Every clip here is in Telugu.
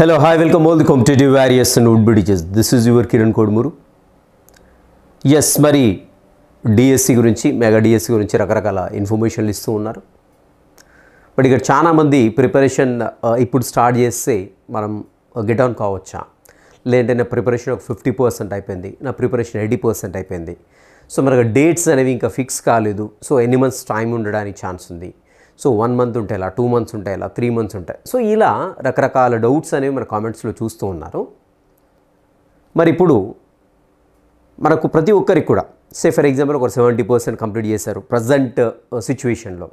Hello, hi, welcome all the competitive warriors and would-be teachers. This is your Kiran Kodmuru. Yes, Mari DSC Gurinchi, Mega DSC Gurinchi Rakarakala information list unnaru. But ikkada chaana mandi preparation ippudu start cheste manam get on kavacha. Ledante na preparation of 50% ayipindi, na preparation 80% ayipindi. So manaku dates anevi inka fix kaaledu. So any months time undadaniki chance undi. So 1 month ఉంటాయిలా, 2 months ఉంటాయిలా, 3 months ఉంటాయి. సో ఇలా రకరకాల డౌట్స్ అనేవి మన కామెంట్స్లో చూస్తూ ఉన్నారు. మరి ఇప్పుడు మనకు ప్రతి ఒక్కరికి కూడా సే ఫర్ ఎగ్జాంపుల్ ఒక 70% కంప్లీట్ చేశారు ప్రజెంట్ సిచ్యువేషన్లో.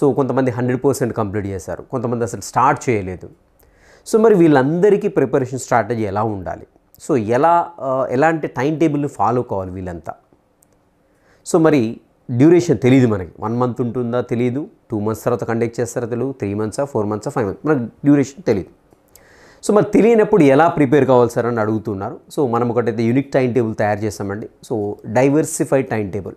సో కొంతమంది 100% కంప్లీట్ చేశారు, కొంతమంది అసలు స్టార్ట్ చేయలేదు. సో మరి వీళ్ళందరికీ ప్రిపరేషన్ స్ట్రాటజీ ఎలా ఉండాలి, సో ఎలాంటి టైం టేబుల్ని ఫాలో కావాలి వీళ్ళంతా. సో మరి డ్యూరేషన్ తెలియదు మనకి, 1 month ఉంటుందా తెలియదు, 2 months తర్వాత కండక్ట్ చేస్తారో తెలియదు, 3 months, 4 months, 5 months, మనకు డ్యూరేషన్ తెలియదు. సో మరి తెలియనప్పుడు ఎలా ప్రిపేర్ కావాలి సార్ అని అడుగుతున్నారు. సో మనం ఒకటైతే యూనిక్ టైం టేబుల్ తయారు చేస్తామండి. So diversified time table.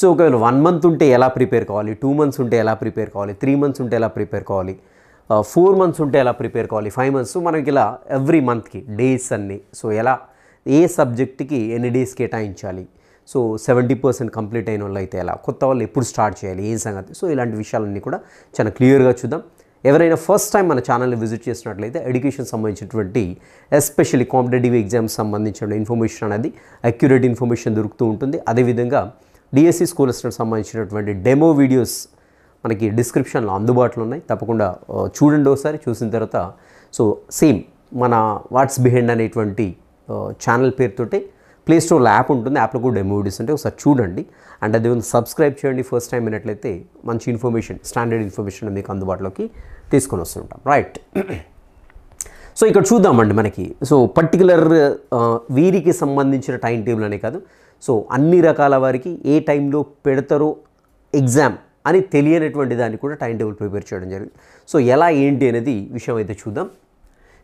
So ఒకవేళ 1 month ఉంటే ఎలా ప్రిపేర్ కావాలి, 2 months ఉంటే ఎలా ప్రిపేర్ కావాలి, 3 months ఉంటే ఎలా ప్రిపేర్ కావాలి, 4 months ఉంటే ఎలా ప్రిపేర్ కావాలి, 5 months. సో మనకి ఇలా ఎవ్రీ మంత్కి డేస్ అన్నీ, సో ఎలా ఏ సబ్జెక్ట్కి ఎన్ని డేస్ కేటాయించాలి, సో 70% కంప్లీట్ అయిన వాళ్ళు అయితే ఎలా, కొత్త వాళ్ళు ఎప్పుడు స్టార్ట్ చేయాలి, ఏం సంగతి, సో ఇలాంటి విషయాలన్నీ కూడా చాలా క్లియర్గా చూద్దాం. ఎవరైనా ఫస్ట్ టైం మన ఛానల్ని విజిట్ చేసినట్లయితే ఎడ్యుకేషన్ సంబంధించినటువంటి ఎస్పెషల్లీ కాంపిటేటివ్ ఎగ్జామ్స్ సంబంధించిన ఇన్ఫర్మేషన్ అనేది అక్యురేట్ ఇన్ఫర్మేషన్ దొరుకుతూ ఉంటుంది. అదేవిధంగా డిఎస్సి స్కూల్ అసిస్టెంట్ సంబంధించినటువంటి డెమో వీడియోస్ మనకి డిస్క్రిప్షన్లో అందుబాటులో ఉన్నాయి, తప్పకుండా చూడండి. ఒకసారి చూసిన తర్వాత సో సేమ్ మన వాట్స్ బిహైండ్ అనేటువంటి ఛానల్ పేరుతోటి ప్లేస్టోర్లో యాప్ ఉంటుంది, యాప్లో కూడా డెమో వీడియోస్ ఉంటాయి, ఒకసారి చూడండి. అండ్ అది సబ్స్క్రైబ్ చేయండి ఫస్ట్ టైం అయినట్లయితే, మంచి ఇన్ఫర్మేషన్ స్టాండర్డ్ ఇన్ఫర్మేషన్ మీకు అందుబాటులోకి తీసుకొని వస్తుంటాం, రైట్. సో ఇక్కడ చూద్దామండి మనకి, సో పర్టికులర్ వీరికి సంబంధించిన టైం టేబుల్ అనే కాదు, సో అన్ని రకాల వారికి ఏ టైంలో పెడతారో ఎగ్జామ్ అని తెలియనటువంటి దాన్ని కూడా టైం టేబుల్ ప్రిపేర్ చేయడం జరిగింది. సో ఎలా ఏంటి అనేది విషయం అయితే చూద్దాం.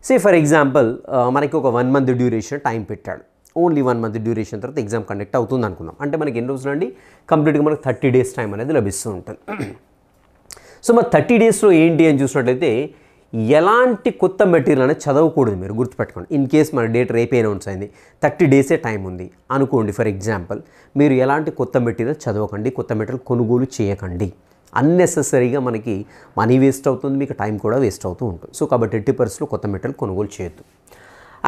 సే ఫర్ ఎగ్జాంపుల్ మనకి ఒక 1 month డ్యూరేషన్ టైం పెట్టాడు. ఓన్లీ 1 month డ్యూరేషన్ తర్వాత ఎగ్జామ్ కండక్ట్ అవుతుంది అనుకుందాం. అంటే మనకి ఎన్ని రోజులు అండి, కంప్లీట్గా మనకు 30 days టైం అనేది లభిస్తూ ఉంటుంది. సో మరి 30 daysలో ఏంటి అని చూసినట్లయితే ఎలాంటి కొత్త మెటీరియల్ అనేది చదవకూడదు, మీరు గుర్తుపెట్టుకోండి. ఇన్ కేస్ మన డేట్ రేపే అనౌన్స్ అయింది, 30 days టైం ఉంది అనుకోండి ఫర్ ఎగ్జాంపుల్, మీరు ఎలాంటి కొత్త మెటీరియల్ చదవకండి, కొత్త మెటీరియల్ కొనుగోలు చేయకండి. అన్నెసెసరీగా మనకి మనీ వేస్ట్ అవుతుంది, మీకు టైం కూడా వేస్ట్ అవుతూ ఉంటుంది. సో కాబట్టి 80% కొత్త మెటీరియల్ కొనుగోలు చేయొద్దు.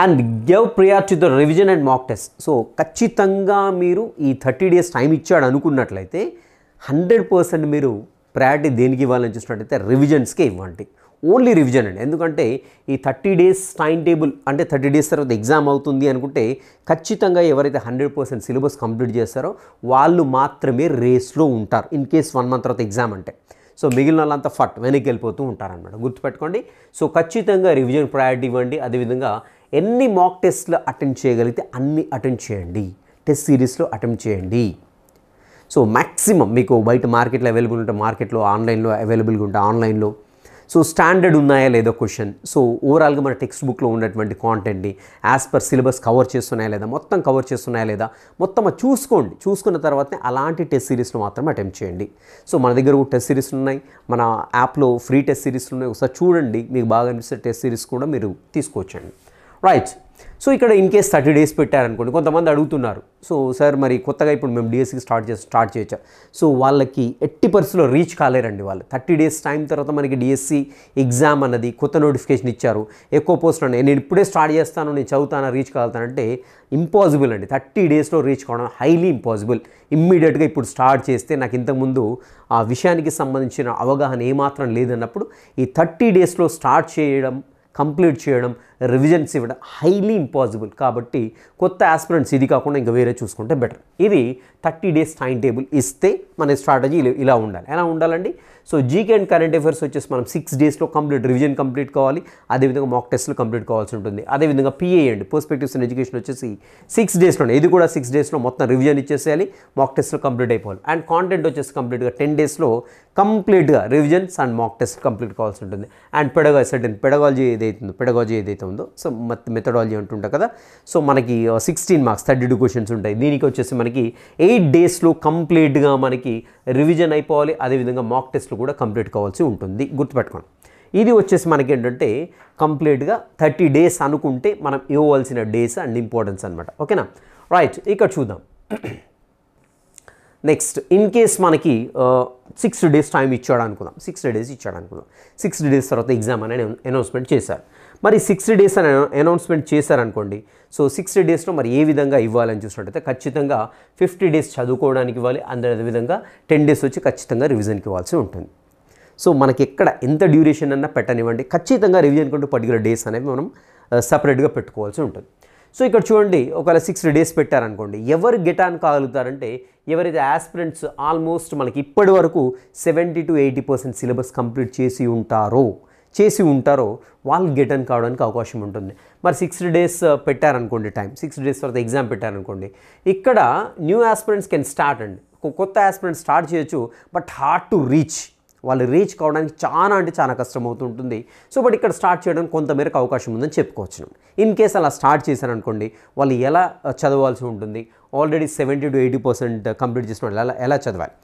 And give priority to the revision and mock test. So ఖచ్చితంగా మీరు ఈ 30 days టైం ఇచ్చాడు అనుకున్నట్లయితే 100% మీరు ప్రయారిటీ దేనికి ఇవ్వాలని చూసినట్లయితే రివిజన్స్కే ఇవ్వండి, ఓన్లీ రివిజన్ అండి. ఎందుకంటే ఈ 30 days టైం టేబుల్ అంటే 30 days తర్వాత ఎగ్జామ్ అవుతుంది అనుకుంటే ఖచ్చితంగా ఎవరైతే 100% సిలబస్ కంప్లీట్ చేస్తారో వాళ్ళు మాత్రమే రేస్లో ఉంటారు. ఇన్ కేస్ 1 month తర్వాత ఎగ్జామ్ అంటే సో మిగిలిన వాళ్ళంతా ఫట్ వెనక్కి వెళ్ళిపోతూ ఉంటారనమాట, గుర్తుపెట్టుకోండి. సో ఖచ్చితంగా రివిజన్ ప్రయారిటీ ఇవ్వండి. అదేవిధంగా ఎన్ని మాక్ టెస్ట్లు అటెంప్ట్ చేయగలిగితే అన్ని అటెంప్ట్ చేయండి, టెస్ట్ సిరీస్లో అటెంప్ట్ చేయండి. సో మ్యాక్సిమం మీకు బయట మార్కెట్లో అవైలబుల్ ఉంటే మార్కెట్లో, ఆన్లైన్లో అవైలబుల్గా ఉంటే ఆన్లైన్లో, సో స్టాండర్డ్ ఉన్నాయా లేదా క్వశ్చన్, సో ఓవరాల్గా మన టెక్స్ట్ బుక్లో ఉన్నటువంటి కాంటెంట్ని యాజ్ పర్ సిలబస్ కవర్ చేస్తున్నాయా లేదా, మొత్తం కవర్ చేస్తున్నాయా లేదా, మొత్తం చూసుకోండి. చూసుకున్న తర్వాతనే అలాంటి టెస్ట్ సిరీస్లో మాత్రం అటెంప్ట్ చేయండి. సో మన దగ్గర టెస్ట్ సిరీస్లు ఉన్నాయి, మన యాప్లో ఫ్రీ టెస్ట్ సిరీస్లు ఉన్నాయి, ఒకసారి చూడండి. మీకు బాగా అనిపిస్తే టెస్ట్ సిరీస్ కూడా మీరు తీసుకోవచ్చండి, రైట్. సో ఇక్కడ ఇన్ కేస్ 30 days పెట్టారనుకోండి, కొంతమంది అడుగుతున్నారు, సో సార్ మరి కొత్తగా ఇప్పుడు మేము డిఎస్సికి స్టార్ట్ చేయొచ్చా, సో వాళ్ళకి 80% రీచ్ కాలేరండి వాళ్ళు. 30 days టైం తర్వాత మనకి డిఎస్సి ఎగ్జామ్ అన్నది కొత్త నోటిఫికేషన్ ఇచ్చారు, ఎక్కువ పోస్టులు ఉన్నాయి, నేను ఇప్పుడే స్టార్ట్ చేస్తాను, నేను చదువుతాను, రీచ్ కాగలుగుతానంటే ఇంపాసిబుల్ అండి. 30 daysలో రీచ్ కావడం హైలీ ఇంపాసిబుల్. ఇమ్మీడియట్గా ఇప్పుడు స్టార్ట్ చేస్తే నాకు ఇంతకుముందు ఆ విషయానికి సంబంధించిన అవగాహన ఏమాత్రం లేదన్నప్పుడు ఈ 30 daysలో స్టార్ట్ చేయడం, కంప్లీట్ చేయడం, రివిజన్స్ ఇవ్వడం హైలీ ఇంపాసిబుల్. కాబట్టి కొత్త ఆస్పిరెంట్స్ ఇది కాకుండా ఇంకా వేరే చూసుకుంటే బెటర్. ఇది 30 days టైం టేబుల్ ఇస్తే మన స్ట్రాటజీ ఇలా ఉండాలి. ఎలా ఉండాలండి, so GK and current affairs వచ్చేసి మనం 6 daysలో కంప్లీట్ రివిజన్ కంప్లీట్ కావాలి. అదేవిధంగా మాక్ టెస్ట్లు కంప్లీట్ కావాల్సి ఉంటుంది. అదేవిధంగా PA and perspectives and education వచ్చేసి 6 daysలో, ఇది కూడా 6 daysలో మొత్తం రివిజన్ ఇచ్చేసేయాలి, మాక్ టెస్ట్లు కంప్లీట్ అయిపోవాలి. అండ్ కాంటెంట్ వచ్చేసి కంప్లీట్గా 10 daysలో కంప్లీట్గా revisions and mock test complete కావాల్సి ఉంటుంది. అండ్ పెడగాలజీ ఏదైతుందో, పెడగాలజీ ఏదైతే ఉందో సో మెథడాలజీ అంటుంటారు కదా, సో మనకి 16 marks 32 questions ఉంటాయి. దీనికి వచ్చేసి మనకి 8 daysలో కంప్లీట్గా మనకి రివిజన్ అయిపోవాలి. అదేవిధంగా మాక్ టెస్ట్లు కూడా కంప్లీట్ కావాల్సి ఉంటుంది, గుర్తుపెట్టుకోండి. ఇది వచ్చేసి మనకి ఏంటంటే కంప్లీట్ గా 30 డేస్ అనుకుంటే మనం ఇవ్వాల్సిన డేస్ అండ్ ఇంపార్టెన్స్ అన్నమాట. ఓకేనా రైట్. ఇక్కడ చూద్దాం నెక్స్ట్. ఇన్ కేస్ మనకి 60 డేస్ టైం ఇచ్చాడు అనుకుందాం. 60 డేస్ ఇచ్చాడు అనుకుందాం. 60 డేస్ తర్వాత ఎగ్జామ్ అని అనౌన్స్‌మెంట్ చేశారు. మరి 60 డేస్ అని అనౌన్స్‌మెంట్ చేశారు అనుకోండి. సో 60 డేస్ లో మరి ఏ విధంగా ఇవ్వాలని చూసినట్లయితే ఖచ్చితంగా 50 డేస్ చదువుకోవడానికి ఇవ్వాలి. అదే విధంగా 10 డేస్ వచ్చి ఖచ్చితంగా రివిజన్ కి ఇవ్వాల్సి ఉంటుంది. సో మనకి ఎక్కడ ఎంత డ్యూరేషన్ అన్న పెట్టనివ్వండి, ఖచ్చితంగా రివిజన్ కుంటూ పర్టికులర్ డేస్ అనేవి మనం సెపరేట్గా పెట్టుకోవాల్సి ఉంటుంది. సో ఇక్కడ చూడండి, ఒకవేళ 60 డేస్ పెట్టారనుకోండి, ఎవరు గెట్ ఆన్ కాగలుగుతారంటే ఎవరైతే ఆస్పిరెంట్స్ ఆల్మోస్ట్ మనకి ఇప్పటి వరకు 70 to 80% సిలబస్ కంప్లీట్ చేసి ఉంటారో వాళ్ళు గెట్ ఆన్ కావడానికి అవకాశం ఉంటుంది. మరి 60 డేస్ పెట్టారనుకోండి, టైం 60 డేస్ తర్వాత ఎగ్జామ్ పెట్టారనుకోండి, ఇక్కడ న్యూ ఆస్పిరెంట్స్ కెన్ స్టార్ట్ అండి. కొత్త ఆస్పిరెంట్స్ స్టార్ట్ చేయొచ్చు, బట్ హార్డ్ టు రీచ్, వాళ్ళు రీచ్ కావడానికి చాలా అంటే చాలా కష్టం అవుతుంటుంది. సో బట్ ఇక్కడ స్టార్ట్ చేయడానికి కొంతమేరకు అవకాశం ఉందని చెప్పుకోవచ్చు. ఇన్ కేస్ అలా స్టార్ట్ చేశారనుకోండి, వాళ్ళు ఎలా చదవాల్సి ఉంటుంది, ఆల్రెడీ 70 to 80% కంప్లీట్ చేసిన వాళ్ళు ఎలా చదవాలి.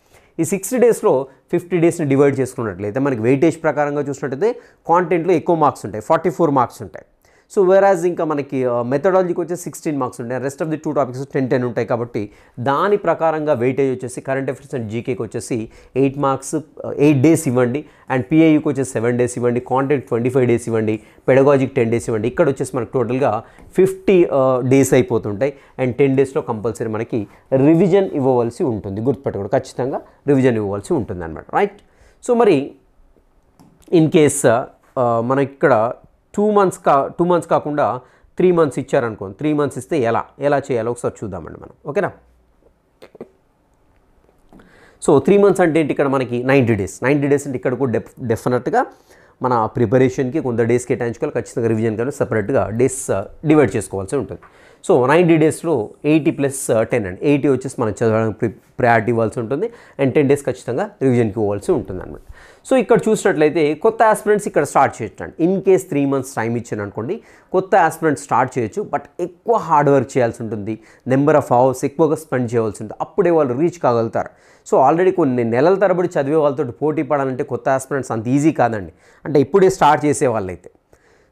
ఈ 60 డేస్లో 50 డేస్ని డివైడ్ చేసుకున్నట్లయితే మనకి వెయిటేజ్ ప్రకారంగా చూసినట్టయితే కాంటెంట్లో ఎక్కువ మార్క్స్ ఉంటాయి, 44 మార్క్స్ ఉంటాయి. సో వేరాజ్ ఇంకా మనకి మెథడాలజీకి వచ్చేసి 16 మార్క్స్ ఉంటాయి, రెస్ట్ ఆఫ్ ది 2 టాపిక్స్ 10-10 ఉంటాయి. కాబట్టి దాని ప్రకారంగా వెయిటేజ్ వచ్చేసి కరెంట్ అఫైర్స్ అండ్ జీకేకి వచ్చేసి 8 మార్క్స్ 8 డేస్ ఇవ్వండి, అండ్ పిఐయూకి వచ్చేసి 7 డేస్ ఇవ్వండి, కాంటెంట్ 25 డేస్ ఇవ్వండి, పెడగాజిక్ 10 డేస్ ఇవ్వండి. ఇక్కడ వచ్చేసి మనకు టోటల్గా 50 డేస్ అయిపోతుంటాయి. అండ్ 10 డేస్లో కంపల్సరీ మనకి రివిజన్ ఇవ్వవలసి ఉంటుంది. గుర్తుపెట్టుకోండి, ఖచ్చితంగా రివిజన్ ఇవ్వవలసి ఉంటుంది అనమాట. రైట్. సో మరి ఇన్ కేస్ మన ఇక్కడ 2 months కాకుండా 3 months ఇచ్చారనుకోండి, 3 months ఇస్తే ఎలా చేయాలో ఒకసారి చూద్దామండి మనం. ఓకేనా. సో 3 months అంటే ఏంటి, ఇక్కడ మనకి 90 days అంటే ఇక్కడ కూడా డెఫినెట్గా మన ప్రిపరేషన్కి కొంత డేస్ కేటాయించుకోవాలి, ఖచ్చితంగా రివిజన్ కానీ సపరేట్గా డేస్ డివైడ్ చేసుకోవాల్సి ఉంటుంది. సో 90 డేస్లో 80 + 10 అండి, 80 వచ్చేసి మనం చదవడానికి ప్రయారిటీ ఇవ్వాల్సి ఉంటుంది, అండ్ 10 డేస్ ఖచ్చితంగా రివిజన్కి ఇవ్వాల్సి ఉంటుంది అనమాట. సో ఇక్కడ చూసినట్లయితే కొత్త ఆస్పిరెంట్స్ ఇక్కడ స్టార్ట్ చేయొచ్చండి. ఇన్ కేస్ 3 months టైం ఇచ్చాను అనుకోండి, కొత్త ఆస్పిరెంట్స్ స్టార్ట్ చేయొచ్చు, బట్ ఎక్కువ హార్డ్ వర్క్ చేయాల్సి ఉంటుంది, నెంబర్ ఆఫ్ అవర్స్ ఎక్కువగా స్పెండ్ చేయాల్సి ఉంటుంది, అప్పుడే వాళ్ళు రీచ్ కాగలుగుతారు. సో ఆల్రెడీ కొన్ని నెలల తరబడి చదివే వాళ్ళతో పోటీ పడాలంటే కొత్త ఆస్పిరెంట్స్ అంత ఈజీ కాదండి. అంటే ఇప్పుడే స్టార్ట్ చేసే వాళ్ళైతే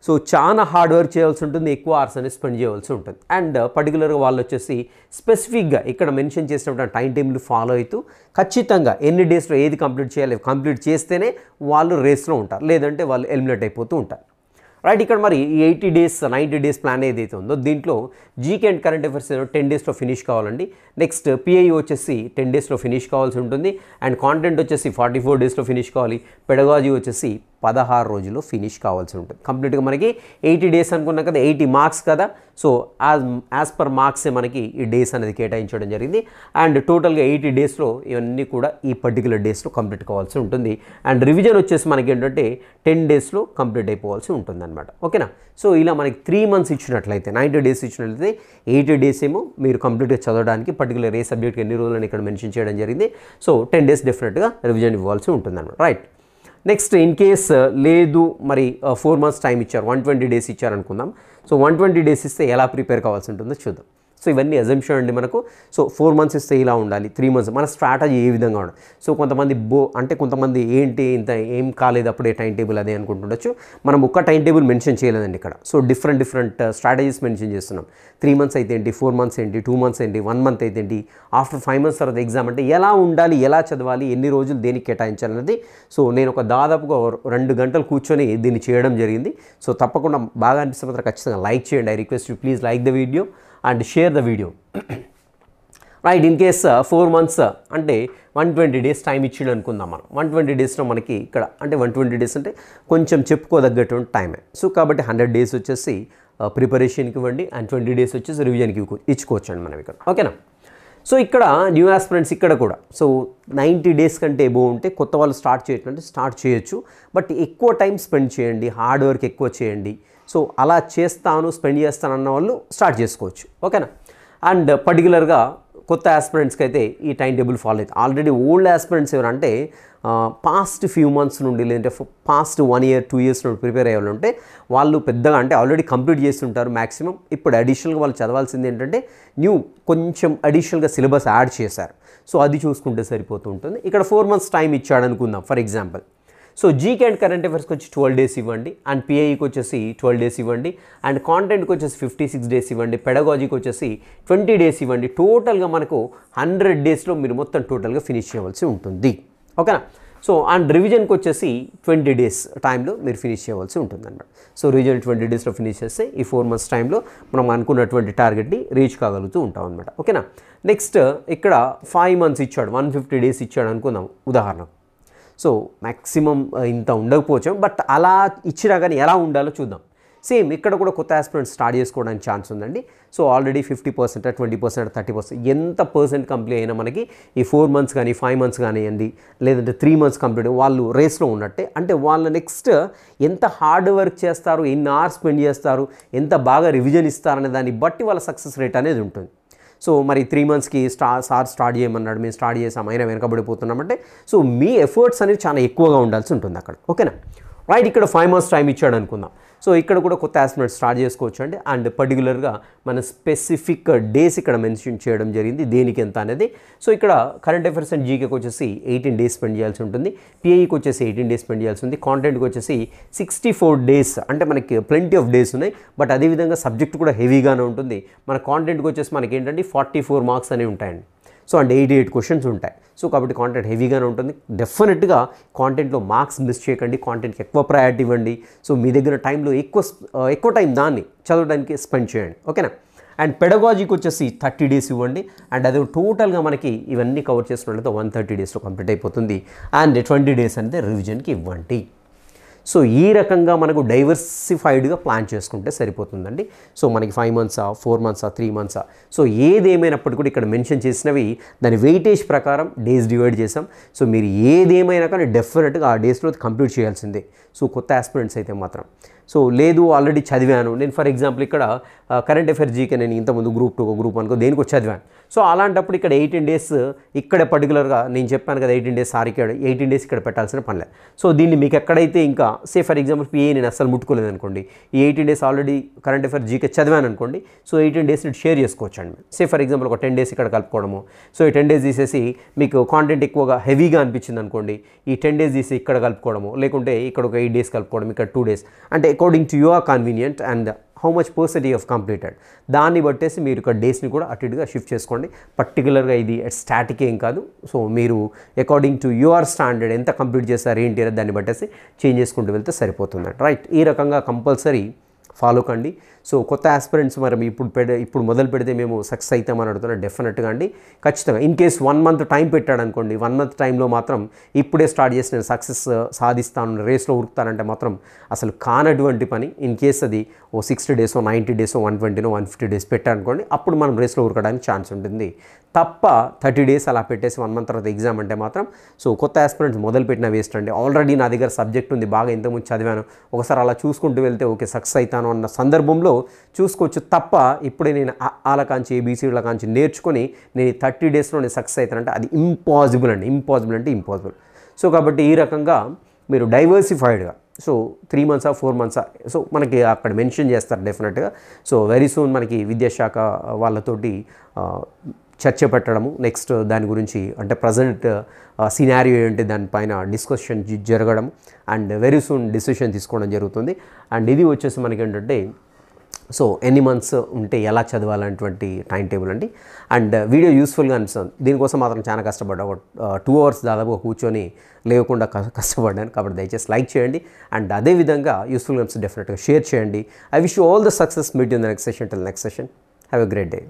సో చాలా హార్డ్ వర్క్ చేయాల్సి ఉంటుంది, ఎక్కువ అవర్స్ అనేది స్పెండ్ చేయాల్సి ఉంటుంది. అండ్ పర్టికులర్గా వాళ్ళు వచ్చేసి స్పెసిఫిక్గా ఇక్కడ మెన్షన్ చేసినటువంటి టైం టేబుల్ ఫాలో అవుతూ ఖచ్చితంగా ఎన్ని డేస్లో ఏది కంప్లీట్ చేయాలి, కంప్లీట్ చేస్తేనే వాళ్ళు రేస్లో ఉంటారు, లేదంటే వాళ్ళు ఎలిమినేట్ అయిపోతూ ఉంటారు. రైట్. ఇక్కడ మరి 90 days ప్లాన్ ఏదైతే ఉందో దీంట్లో జీకే అండ్ కరెంట్ అఫైర్స్ 10 డేస్లో ఫినిష్ కావాలండి, నెక్స్ట్ పిఐఓ వచ్చేసి 10 డేస్లో ఫినిష్ కావాల్సి ఉంటుంది, అండ్ కాంటెంట్ వచ్చేసి 44 డేస్లో ఫినిష్ కావాలి, పెడగాజీ వచ్చేసి 16 రోజుల్లో ఫినిష్ కావాల్సి ఉంటుంది. కంప్లీట్గా మనకి 80 డేస్ అనుకున్నాం కదా, 80 మార్క్స్ కదా, సో యాజ్ పర్ మార్క్సే మనకి ఈ డేస్ అనేది కేటాయించడం జరిగింది. అండ్ టోటల్గా 80 డేస్లో ఇవన్నీ కూడా ఈ పర్టికులర్ డేస్లో కంప్లీట్ కావాల్సి ఉంటుంది. అండ్ రివిజన్ వచ్చేసి మనకి ఏంటంటే 10 డేస్లో కంప్లీట్ అయిపోవాల్సి ఉంటుంది అనమాట. ఓకేనా. సో ఇలా మనకి 3 months ఇచ్చినట్లయితే, 90 డేస్ ఇచ్చినట్లయితే 80 డేస్ ఏమో మీరు కంప్లీట్గా చదవడానికి పర్టికులర్ ఏ సబ్జెక్ట్కి ఎన్ని రోజులు అని ఇక్కడ మెన్షన్ చేయడం జరిగింది. సో 10 డేస్ డెఫినెట్గా రివిజన్ ఇవ్వాల్సి ఉంటుంది అనమాట. రైట్. నెక్స్ట్ ఇన్ కేస్ లేదు మరి 4 months టైం ఇచ్చారు, 120 డేస్ ఇచ్చారనుకుందాం. సో 120 డేస్ ఇస్తే ఎలా ప్రిపేర్ కావాల్సి ఉంటుందో చూద్దాం. సో ఇవన్నీ అజంప్షన్ అండి మనకు. సో 4 months ఇస్తే ఇలా ఉండాలి, 3 months మన స్ట్రాటజీ ఏ విధంగా ఉండాలి. సో కొంతమంది కొంతమంది ఏంటి ఇంత ఏం కాలేదు అప్పుడే టైం టేబుల్ అదే అనుకుంటుండొచ్చు. మనం ఒక్క టైం టేబుల్ మెన్షన్ చేయలేదండి ఇక్కడ. సో డిఫరెంట్ స్ట్రాటజీస్ మెన్షన్ చేస్తున్నాం. 3 months అయితే ఏంటి, 4 months ఏంటి, 2 months ఏంటి, 1 month అయితే ఏంటి, ఆఫ్టర్ 5 months తర్వాత ఎగ్జామ్ అంటే ఎలా ఉండాలి, ఎలా చదవాలి, ఎన్ని రోజులు దేనికి కేటాయించాలన్నది. సో నేను ఒక దాదాపుగా 2 గంటలు కూర్చొని దీన్ని చేయడం జరిగింది. సో తప్పకుండా బాగా అనిపిస్తే మాత్రం ఖచ్చితంగా లైక్ చేయండి. I request you please like the video and share the video. Right. In case 4 months అంటే 120 days టైం ఇచ్చిండు అనుకుందాం మనం. 120 daysలో మనకి ఇక్కడ అంటే 120 days అంటే కొంచెం చెప్పుకోదగ్గటువంటి టైమే. సో కాబట్టి 100 days వచ్చేసి ప్రిపరేషన్కి ఇవ్వండి, అండ్ 20 days వచ్చేసి రివిజన్కి ఇచ్చుకోవచ్చు అండి మనం ఇక్కడ. ఓకేనా. సో ఇక్కడ న్యూ ఆస్పిరెంట్స్ ఇక్కడ కూడా సో 90 days కంటే ఎబో ఉంటే కొత్త వాళ్ళు స్టార్ట్ చేయొచ్చు, బట్ ఎక్కువ టైం స్పెండ్ చేయండి, హార్డ్ వర్క్ ఎక్కువ చేయండి. సో అలా స్పెండ్ చేస్తాను అన్న వాళ్ళు స్టార్ట్ చేసుకోవచ్చు. ఓకేనా. అండ్ పర్టికులర్గా కొత్త ఆస్పిరెంట్స్కి అయితే ఈ టైం టేబుల్ ఫాలో అవుతుంది. ఆల్రెడీ ఓల్డ్ ఆస్పిరెంట్స్ ఎవరంటే పాస్ట్ ఫ్యూ మంత్స్ నుండి, లేదంటే పాస్ట్ 1 year 2 years నుండి ప్రిపేర్ అయ్యే వాళ్ళు ఉంటే వాళ్ళు పెద్దగా అంటే ఆల్రెడీ కంప్లీట్ చేస్తుంటారు మ్యాక్సిమం. ఇప్పుడు అడిషనల్గా వాళ్ళు చదవాల్సింది ఏంటంటే న్యూ కొంచెం అడిషనల్గా సిలబస్ యాడ్ చేశారు. సో అది చూసుకుంటే సరిపోతూ ఉంటుంది. ఇక్కడ 4 months టైం ఇచ్చాడు అనుకుందాం for example. So GK and current affairs को 12 डेस इव्वंडी अंड पीआई को 12 डेस इव्वंडी अंड कंटेंट को 56 डेस इव्वंडी पेडगाजी को 20 डेस इव्वंडी टोटल गा मनकु 100 डेस लो मीरु मोत्तं टोटल गा फिनिश चेयाल्सि उंटुंदी ओकेना सो अंड रिविजन को 20 डेस टाइम लो मीरु फिनिश चेयाल्सि उंटुंदन्नमाट सो रिविजन 20 डेस लो फिनिश చేస్తే ఈ 4 మంత్స్ టైం లో మనం అనుకున్నటువంటి టార్గెట్ ని రీచ్ కాగలుగుతూ ఉంటాం అన్నమాట ఓకేనా నెక్స్ట్ ఇక్కడ 5 మంత్స్ ఇచ్చాడు 150 డేస్ ఇచ్చాడు అనుకుందాం ఉదాహరణకు सो मैक्सिमम इंत उड़कु बट अला इच्छा यानी एला उ चूदा सेम इकड़ा कोत्त एस्पिरेंट स्टार्ट चांस उंदी सो ऑलरेडी 50% 20% 30% एंत पर्सेंट कंप्लीट अयिना मनकी 4 मंथ्स गानी 5 मंथ्स गानी अंडी लेदंटे 3 मंथ्स कंप्लीट वाळ्ळु रेस लो उन्नट्टे अंटे वाळ्ळ नेक्स्ट एंत हार्ड वर्क चेस्तारु एन्नि आवर्स स्पेंड चेस्तारु एंत बागा रिविजन इस्तारु अने दानि बट्टी वाळ्ळ सक्सेस रेट अनेदी उंटुंदी सो मरी 3 मंथ्स की सार स्टार्ट చేయమన్నాడు मैं स्टार्ट చేసాం అయినా వెనకబడిపోతున్నామంటే సో మీ ఎఫర్ట్స్ అనేవి చాలా ఎక్కువగా ఉండాల్సి ఉంటుంది అక్కడ ఓకేనా రైట్ ఇక్కడ 5 మంత్స్ టైం ఇచ్చాడు అనుకుందాం సో ఇక్కడ కూడా కొత్త అసైన్‌మెంట్ స్టార్ట్ చేసుకోవొచ్చుండి అండ్ పర్టిక్యులర్ గా మన స్పెసిఫిక్ డేస్ ఇక్కడ మెన్షన్ చేయడం జరిగింది దేనికి ఎంత అనేది సో ఇక్కడ కరెంట్ అఫైర్స్ అండ్ జీకే కి వచ్చేసి 18 డేస్ స్పెండ్ చేయాల్సి ఉంటుంది పిఐ కి వచ్చేసి 18 డేస్ స్పెండ్ చేయాల్సి ఉంది కంటెంట్ కి వచ్చేసి 64 డేస్ అంటే మనకి ప్లెంటీ ఆఫ్ డేస్ ఉన్నాయి బట్ అదే విధంగా సబ్జెక్ట్ కూడా హెవీగానే ఉంటుంది మన కంటెంట్ కి వచ్చేసి మనకి ఏంటండి 44 మార్క్స్ అనే ఉంటాయండి సో అండ్ 88 క్వశ్చన్స్ ఉంటాయి సో కాబట్టి కంటెంట్ హెవీగానే ఉంటుంది డెఫినెట్ గా కంటెంట్ లో మార్క్స్ మిస్ చేయకండి కంటెంట్ కి ఎక్కువ ప్రయారిటీ ఇవ్వండి సో మీ దగ్గర టైం లో ఎక్కువ టైం దాన్ని చదవడానికి స్పెండ్ చేయండి ఓకేనా అండ్ పెడగాజీకి వచ్చేసి 30 డేస్ ఇవ్వండి అండ్ అది టోటల్ గా మనకి ఇవన్నీ కవర్ చేసినట్లయితే 130 డేస్ లో కంప్లీట్ అయిపోతుంది అండ్ 20 డేస్ అంటే రివిజన్ కి ఇవ్వండి సో ఈ రకంగా మనకు డైవర్సిఫైడ్ గా ప్లాన్ చేసుకుంటే సరిపోతుందండి సో మనకి 5 మంత్స్ ఆ 4 మంత్స్ ఆ 3 మంత్స్ ఆ సో ఏదేమైనప్పటికీ కూడా ఇక్కడ మెన్షన్ చేసినవి దాని వెయిటేజ్ ప్రకారం డేస్ డివైడ్ చేసాం సో మీరు ఏదేమైనా కానీ డెఫినెట్ గా ఆ డేస్ లో కంప్లీట్ చేయాల్సిందే సో కొత్త ఆస్పిరెంట్స్ అయితే మాత్రం సో లేదు ఆల్రెడీ చదివాను నేను ఫర్ ఎగ్జాంపుల్ ఇక్కడ కరెంట్ అఫైర్స్ జీకే నేను ఇంత ముందు గ్రూప్ 2 గ్రూప్ 1 దేనికి చదివాను సో అలాంటప్పుడు ఇక్కడ 18 డేస్ ఇక్కడ పర్టిక్యులర్ గా నేను చెప్పాను కదా 18 డేస్ సారీ ఇక్కడ 18 డేస్ ఇక్కడ పెట్టాల్సిన పని లేదు సో దీన్ని మీకు ఎక్కడైతే ఇంకా సే ఫర్ ఎగ్జాంపుల్ పిఏ నేను అసలు ముట్టుకోలేదు అనుకోండి ఈ 18 days already current affairs GK చదివాను అనుకోండి సో 18 డేస్ ని షేర్ చేసుకోవొచ్చుండి సే ఫర్ ఎగ్జాంపుల్ ఒక 10 డేస్ ఇక్కడ కలుపుకోవడము సో ఈ 10 డేస్ తీసేసి మీకు కంటెంట్ ఎక్కువగా హెవీగా అనిపిస్తుంది అనుకోండి ఈ 10 డేస్ తీసి ఇక్కడ కలుపుకోవడము లేకుంటే ఇక్కడ ఒక 8 డేస్ కలుపుకోవడం ఇక్కడ 2 డేస్ అంటే according to your convenient and how much percent you have completed దాన్ని బట్టేసి మీరు ఇక్కడ డేస్ ని కూడా అటుగా షిఫ్ట్ చేసుకోండి పర్టిక్యులర్ గా ఇది స్టాటిక్ ఏం కాదు సో మీరు అకార్డింగ్ టు యువర్ స్టాండర్డ్ ఎంత కంప్లీట్ చేశారు ఏంటి అనేది దాన్ని బట్టేసి చేంజ్ చేసుకుంటూ వెళ్తే సరిపోతుంది రైట్ ఈ రకంగా కంపల్సరీ ఫాలో కండి సో కొత్త ఆస్పిరెంట్స్ మనం ఇప్పుడు మొదలు పెడితే మేము సక్సెస్ అవుతామని అడుగుతున్నా డెఫినెట్గా అండి ఖచ్చితంగా ఇన్ కేస్ 1 మంత్ టైం పెట్టాడు అనుకోండి 1 మంత్ టైంలో మాత్రం ఇప్పుడే స్టార్ట్ చేసి నేను సక్సెస్ సాధిస్తాను రేస్లో ఉరుకుతానంటే మాత్రం అసలు కానటువంటి పని ఇన్ కేస్ అది ఓ 60 డేస్ ఓ 90 డేస్ ఓ 120 నో 150 డేస్ పెట్టాడు అనుకోండి అప్పుడు మనం రేస్లో ఉరకడానికి ఛాన్స్ ఉంటుంది తప్ప 30 డేస్ అలా పెట్టేసి 1 మంత్ తర్వాత ఎగ్జామ్ అంటే మాత్రం సో కొత్త ఆస్పిరెంట్స్ మొదలుపెట్టిన వేస్ట్ అండి ఆల్రెడీ నా దగ్గర సబ్జెక్ట్ ఉంది బాగా ఇంతకుముందు చదివాను ఒకసారి అలా చూసుకుంటూ వెళ్తే ఓకే సక్సెస్ అవుతాను అన్న సందర్భంలో చూసుకోవచ్చు తప్ప ఇప్పుడే నేను అలా కాంచి ఏబీసీల కాంచి నేర్చుకొని నేను 30 డేస్లో నేను సక్సెస్ అవుతానంటే అది ఇంపాసిబుల్ అండి ఇంపాసిబుల్ అంటే ఇంపాసిబుల్ సో కాబట్టి ఈ రకంగా మీరు డైవర్సిఫైడ్గా సో 3 మంత్స్ ఆ 4 మంత్స్ సో మనకి అక్కడ మెన్షన్ చేస్తారు డెఫినెట్గా సో వెరీ సూన్ మనకి విద్యాశాఖ వాళ్ళతోటి చర్చ పెట్టడము నెక్స్ట్ దాని గురించి అంటే ప్రజెంట్ సినారియో ఏంటి దానిపైన డిస్కషన్ జరగడం అండ్ వెరీ సూన్ డిసిషన్ తీసుకోవడం జరుగుతుంది అండ్ ఇది వచ్చేసి మనకి ఏంటంటే సో ఎన్ని మంత్స్ ఉంటే ఎలా చదవాలనేటువంటి టైం టేబుల్ అండి అండ్ వీడియో యూస్ఫుల్గా అనిపిస్తుంది దీనికోసం మాత్రం చాలా కష్టపడ్డా ఒక 2 అవర్స్ దాదాపు కూర్చొని లేకుండా కష్టపడ్డాను కాబట్టి దయచేసి లైక్ చేయండి అండ్ అదేవిధంగా యూస్ఫుల్గా అనిపిస్తుంది డెఫినెట్గా షేర్ చేయండి I wish you all the success meet in the next session till next session have a great day